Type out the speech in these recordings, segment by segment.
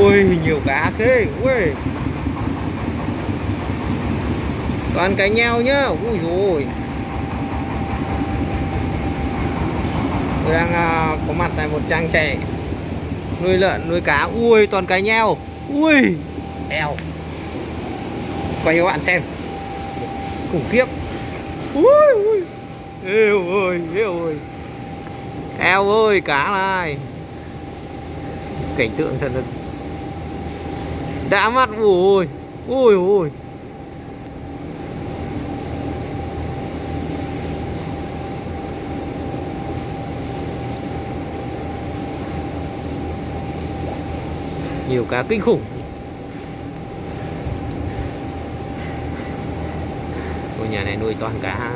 Ui, nhiều cá thế. Ui, toàn cá nheo nhá. Ui dồi ôi. Tôi đang có mặt tại một trang trại nuôi lợn nuôi cá. Ui, toàn cá nheo. Ui eo. Quay cho các bạn xem. Khủng khiếp. Ui ui. Eo ơi, eo ơi. Eo ơi, cá này. Cảnh tượng thật là đã mắt. Ui ui ui. Nhiều cá kinh khủng. Ngôi nhà này nuôi toàn cá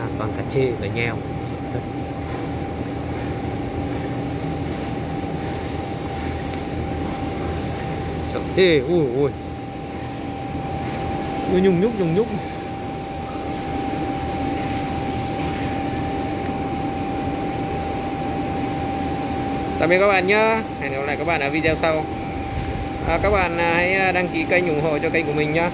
trê và nheo. Trời ơi, ui ui. Ui nhung nhúc. Tạm biệt các bạn nhá. Hẹn gặp lại các bạn ở video sau. Các bạn hãy đăng ký kênh ủng hộ cho kênh của mình nhé.